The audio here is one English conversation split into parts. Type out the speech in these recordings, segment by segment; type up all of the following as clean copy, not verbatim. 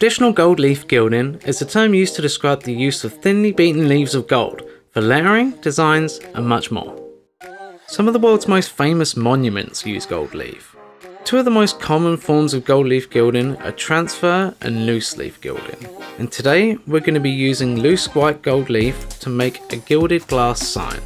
Traditional gold leaf gilding is a term used to describe the use of thinly beaten leaves of gold for layering, designs and much more. Some of the world's most famous monuments use gold leaf. Two of the most common forms of gold leaf gilding are transfer and loose leaf gilding, and today we're going to be using loose white gold leaf to make a gilded glass sign.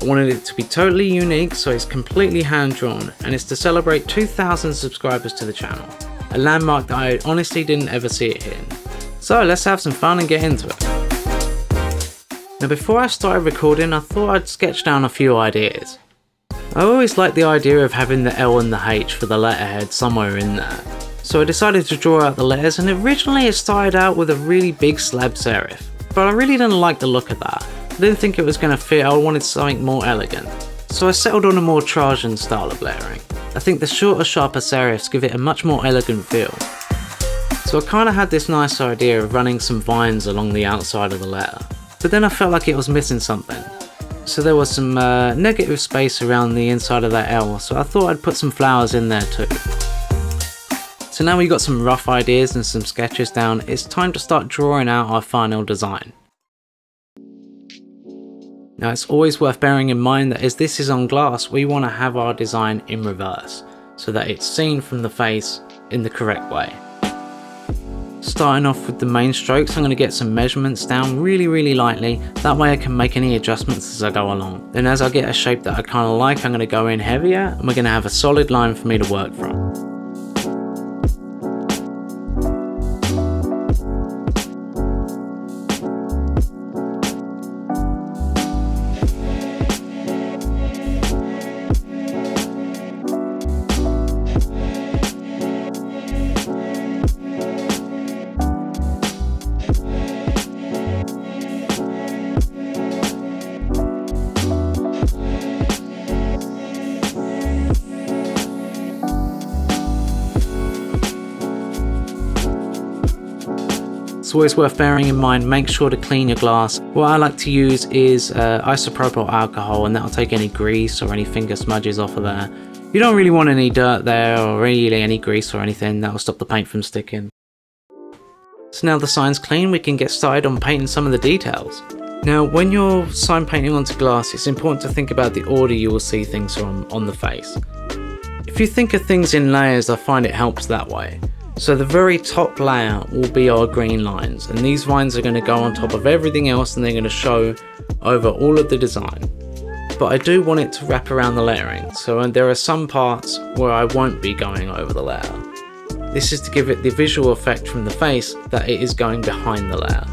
I wanted it to be totally unique, so it's completely hand drawn, and it's to celebrate 2,000 subscribers to the channel. A landmark that I honestly didn't ever see it hitting. So let's have some fun and get into it. Now before I started recording, I thought I'd sketch down a few ideas. I always liked the idea of having the L and the H for the letterhead somewhere in there. So I decided to draw out the letters, and originally it started out with a really big slab serif. But I really didn't like the look of that. I didn't think it was going to fit, I wanted something more elegant. So I settled on a more Trajan style of layering. I think the shorter, sharper serifs give it a much more elegant feel. So I kind of had this nice idea of running some vines along the outside of the letter, but then I felt like it was missing something. So there was some negative space around the inside of that L, so I thought I'd put some flowers in there too. So now we've got some rough ideas and some sketches down, it's time to start drawing out our final design. Now it's always worth bearing in mind that as this is on glass, we want to have our design in reverse, so that it's seen from the face in the correct way. Starting off with the main strokes, I'm going to get some measurements down really lightly, that way I can make any adjustments as I go along. Then as I get a shape that I kind of like, I'm going to go in heavier, and we're going to have a solid line for me to work from. It's always worth bearing in mind, make sure to clean your glass. What I like to use is isopropyl alcohol, and that'll take any grease or any finger smudges off of there. You don't really want any dirt there or really any grease or anything, that'll stop the paint from sticking. So now the sign's clean, we can get started on painting some of the details. Now when you're sign painting onto glass, it's important to think about the order you will see things from on the face. If you think of things in layers, I find it helps that way. So the very top layer will be our green lines, and these vines are going to go on top of everything else, and they're going to show over all of the design. But I do want it to wrap around the layering, so there are some parts where I won't be going over the layer. This is to give it the visual effect from the face that it is going behind the layer.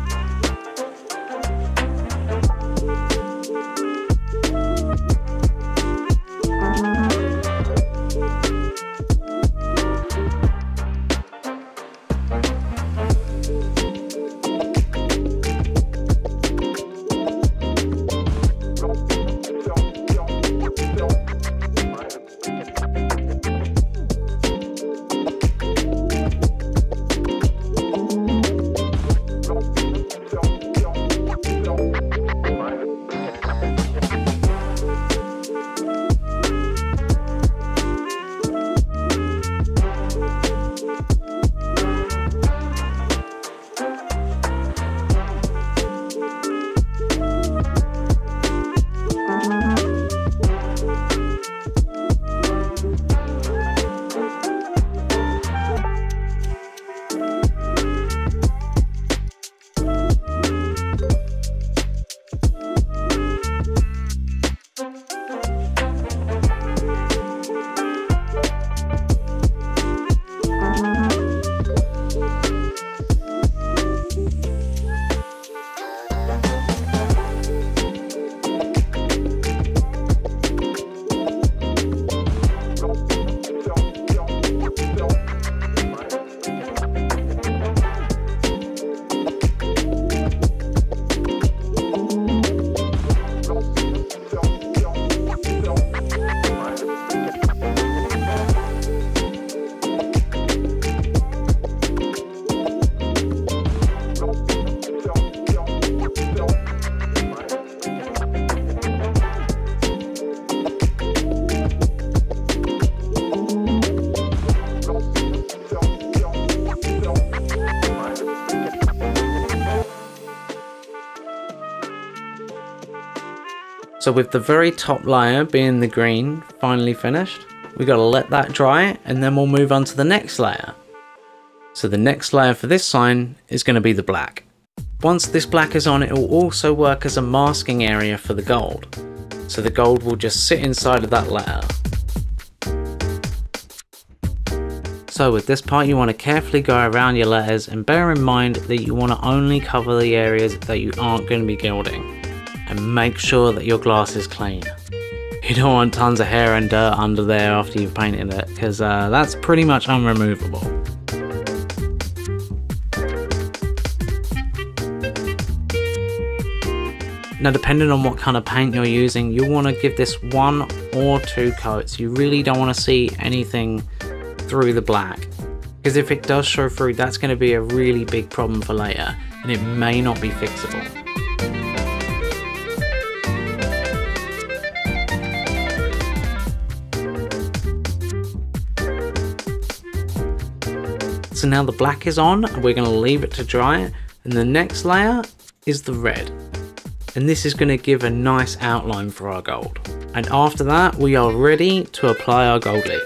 So with the very top layer being the green finally finished, we gotta let that dry and then we'll move on to the next layer. So the next layer for this sign is gonna be the black. Once this black is on, it will also work as a masking area for the gold. So the gold will just sit inside of that layer. So with this part, you want to carefully go around your letters and bear in mind that you want to only cover the areas that you aren't going to be gilding. And make sure that your glass is clean. You don't want tons of hair and dirt under there after you've painted it, because that's pretty much unremovable. Now, depending on what kind of paint you're using, you'll want to give this one or two coats. You really don't want to see anything through the black, because if it does show through, that's going to be a really big problem for later and it may not be fixable. So now the black is on, we're going to leave it to dry, and the next layer is the red, and this is going to give a nice outline for our gold. And after that, we are ready to apply our gold leaf.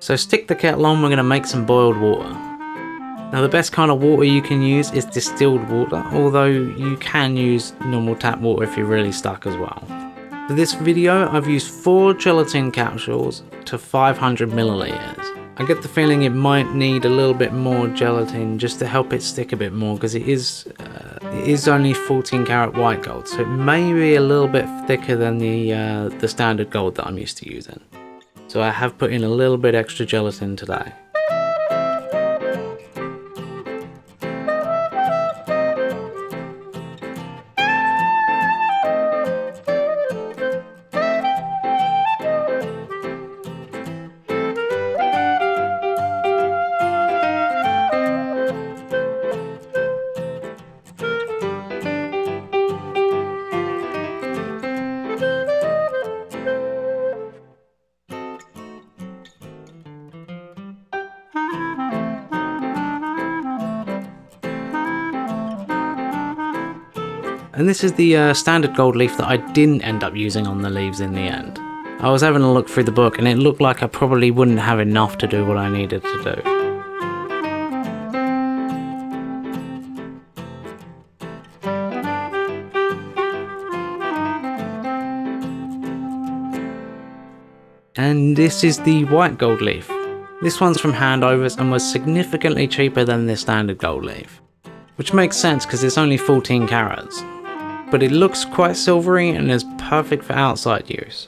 So stick the kettle on, we're going to make some boiled water. Now the best kind of water you can use is distilled water, although you can use normal tap water if you're really stuck as well. For this video, I've used 4 gelatin capsules to 500 milliliters. I get the feeling it might need a little bit more gelatin just to help it stick a bit more, because it is only 14 karat white gold, so it may be a little bit thicker than the standard gold that I'm used to using. So I have put in a little bit extra gelatin today. And this is the standard gold leaf that I didn't end up using on the leaves in the end. I was having a look through the book and it looked like I probably wouldn't have enough to do what I needed to do. And this is the white gold leaf. This one's from Handovers and was significantly cheaper than the standard gold leaf. Which makes sense because it's only 14 carats. But it looks quite silvery and is perfect for outside use.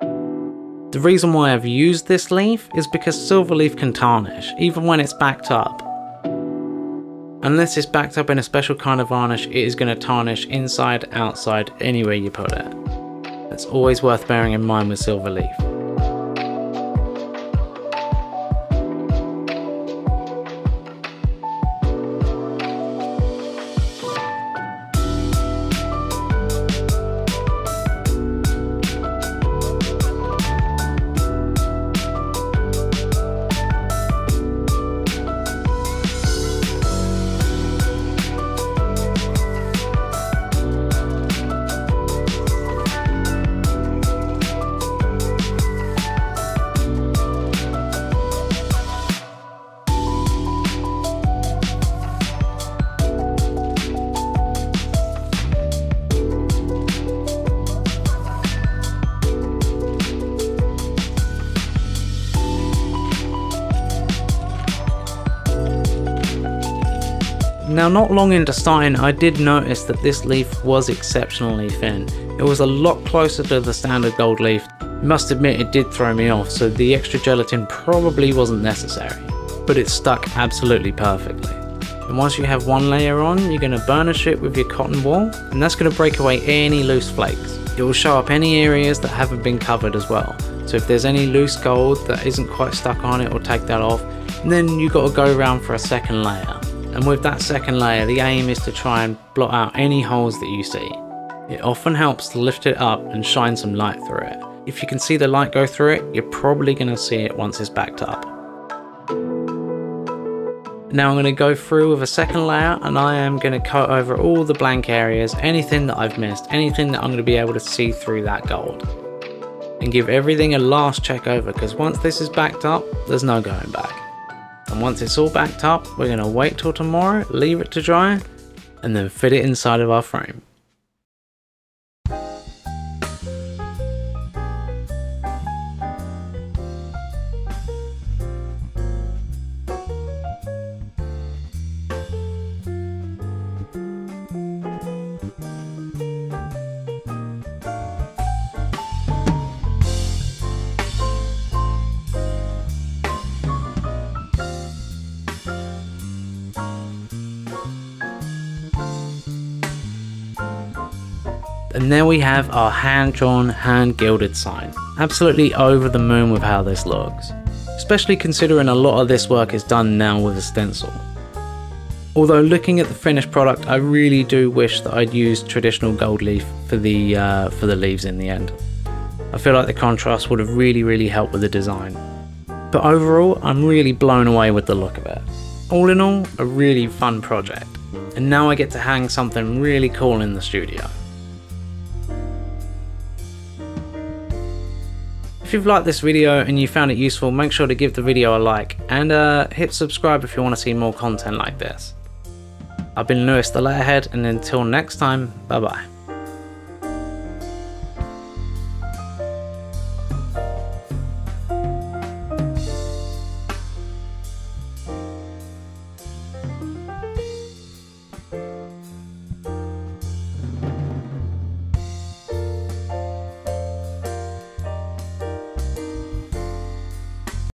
The reason why I've used this leaf is because silver leaf can tarnish, even when it's backed up. Unless it's backed up in a special kind of varnish, it is going to tarnish inside, outside, anywhere you put it. That's always worth bearing in mind with silver leaf. Now, not long into starting, I did notice that this leaf was exceptionally thin. It was a lot closer to the standard gold leaf. I must admit it did throw me off, so the extra gelatin probably wasn't necessary, but it stuck absolutely perfectly. And once you have one layer on, you're going to burnish it with your cotton wool, and that's going to break away any loose flakes. It will show up any areas that haven't been covered as well. So if there's any loose gold that isn't quite stuck on, it will take that off. And then you've got to go around for a second layer. And with that second layer, the aim is to try and blot out any holes that you see. It often helps to lift it up and shine some light through it. If you can see the light go through it, you're probably going to see it once it's backed up. Now I'm going to go through with a second layer, and I am going to coat over all the blank areas, anything that I've missed, anything that I'm going to be able to see through that gold. And give everything a last check over, because once this is backed up, there's no going back. And once it's all backed up, we're going to wait till tomorrow, leave it to dry, and then fit it inside of our frame. And there we have our hand-drawn, hand-gilded sign. Absolutely over the moon with how this looks, especially considering a lot of this work is done now with a stencil. Although looking at the finished product, I really do wish that I'd used traditional gold leaf for the leaves in the end. I feel like the contrast would have really helped with the design. But overall, I'm really blown away with the look of it. All in all, a really fun project. And now I get to hang something really cool in the studio. If you've liked this video and you found it useful, make sure to give the video a like, and hit subscribe if you want to see more content like this. I've been Lewis the Letterhead, and until next time, bye bye.